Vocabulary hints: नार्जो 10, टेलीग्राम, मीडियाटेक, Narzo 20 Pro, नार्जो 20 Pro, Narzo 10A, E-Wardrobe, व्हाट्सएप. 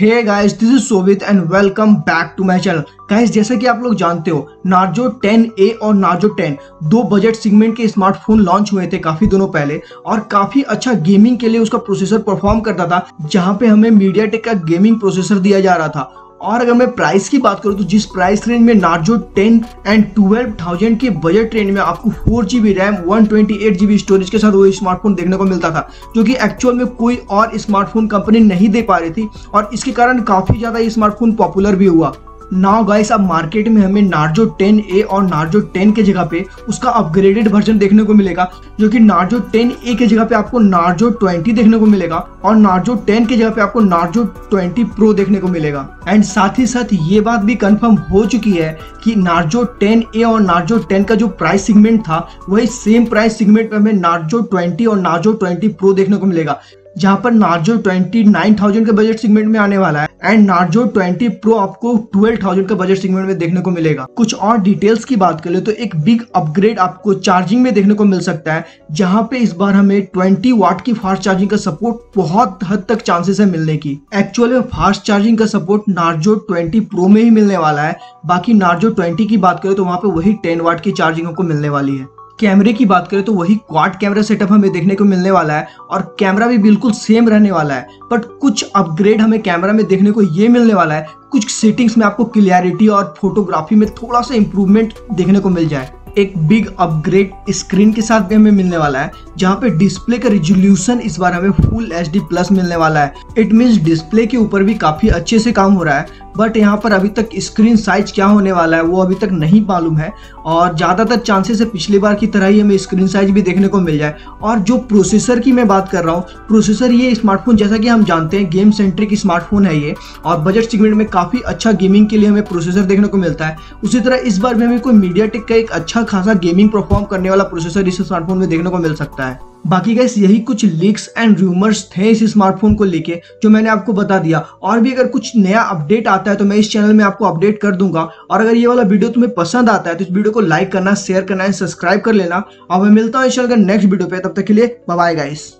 Hey guys, this is Sovit and welcome back to my channel. Guys, जैसा कि आप लोग जानते हो, नार्जो 10A और नार्जो 10 दो बजट सेगमेंट के स्मार्टफोन लॉन्च हुए थे काफी दिनों पहले, और काफी अच्छा गेमिंग के लिए उसका प्रोसेसर परफॉर्म करता था, जहां पे हमें मीडियाटेक का गेमिंग प्रोसेसर दिया जा रहा था। और अगर मैं प्राइस की बात करूँ तो जिस प्राइस रेंज में नार्जो 10 एंड 12,000 के बजट रेंज में आपको 4GB रैम 128GB स्टोरेज के साथ वो स्मार्टफोन देखने को मिलता था, जो कि एक्चुअल में कोई और स्मार्टफोन कंपनी नहीं दे पा रही थी, और इसके कारण काफ़ी ज़्यादा ये स्मार्टफोन पॉपुलर भी हुआ। नाउ गाइस, अब मार्केट में हमें नार्जो 10A और नार्जो 10 के जगह पे उसका अपग्रेडेड वर्जन देखने को मिलेगा, जो कि नार्जो 10A के जगह पे आपको नार्जो 20 देखने को मिलेगा, और नार्जो 10 के जगह पे आपको नार्जो 20 Pro देखने को मिलेगा। एंड साथ ही साथ ये बात भी कंफर्म हो चुकी है कि नार्जो 10A और नार्जो 10 का जो प्राइस सेगमेंट था, वही सेम प्राइस सेगमेंट में हमें नार्जो 20 और नार्जो 20 Pro देखने को मिलेगा, जहाँ पर नार्जो 29,000 के बजट सेगमेंट में आने वाला है एंड नार्जो 20 प्रो आपको 12,000 के बजट सेगमेंट में देखने को मिलेगा। कुछ और डिटेल्स की बात करें तो एक बिग अपग्रेड आपको चार्जिंग में देखने को मिल सकता है, जहाँ पे इस बार हमें 20 वाट की फास्ट चार्जिंग का सपोर्ट बहुत हद तक चांसेस है मिलने की। एक्चुअल में फास्ट चार्जिंग का सपोर्ट नार्जो 20 प्रो में ही मिलने वाला है, बाकी नार्जो 20 की बात करें तो वहाँ पे वही 10 वाट की चार्जिंग आपको मिलने वाली है। कैमरे की बात करें तो वही क्वाड कैमरा सेटअप हमें देखने को मिलने वाला है, और कैमरा भी बिल्कुल सेम रहने वाला है, बट कुछ अपग्रेड हमें कैमरा में देखने को ये मिलने वाला है, कुछ सेटिंग्स में आपको क्लियरिटी और फोटोग्राफी में थोड़ा सा इम्प्रूवमेंट देखने को मिल जाए। एक बिग अपग्रेड स्क्रीन के साथ भी हमें मिलने वाला है, जहाँ पे डिस्प्ले का रिजोल्यूशन इस बार हमें फुल HD+ मिलने वाला है। इट मीन्स डिस्प्ले के ऊपर भी काफ़ी अच्छे से काम हो रहा है, बट यहाँ पर अभी तक स्क्रीन साइज क्या होने वाला है वो अभी तक नहीं मालूम है, और ज़्यादातर चांसेस है पिछली बार की तरह ही हमें स्क्रीन साइज भी देखने को मिल जाए। और जो प्रोसेसर की मैं बात कर रहा हूँ, प्रोसेसर ये स्मार्टफोन, जैसा कि हम जानते हैं, गेम सेंट्रिक स्मार्टफोन है ये, और बजट सेगमेंट में काफ़ी अच्छा गेमिंग के लिए हमें प्रोसेसर देखने को मिलता है। उसी तरह इस बार भी हमें कोई मीडियाटेक का एक अच्छा खासा गेमिंग परफॉर्म करने वाला प्रोसेसर इस स्मार्टफोन में देखने को मिल सकता है। बाकी गाइस, यही कुछ लीक्स एंड रूमर्स थे इस स्मार्टफोन को लेके जो मैंने आपको बता दिया, और भी अगर कुछ नया अपडेट आता है तो मैं इस चैनल में आपको अपडेट कर दूंगा। और अगर ये वाला वीडियो तुम्हें पसंद आता है तो इस वीडियो को लाइक करना, शेयर करना एंड सब्सक्राइब कर लेना, और मैं मिलता हूँ इस चैनल के नेक्स्ट वीडियो पे। तब तक के लिए बाय बाय गाइस।